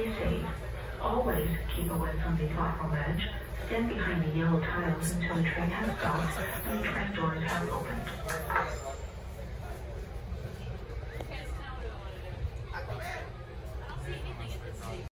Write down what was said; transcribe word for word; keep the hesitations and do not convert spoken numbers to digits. Stay safe. Always keep away from the platform edge. Stand behind the yellow tiles until the train has stopped and the train doors have opened.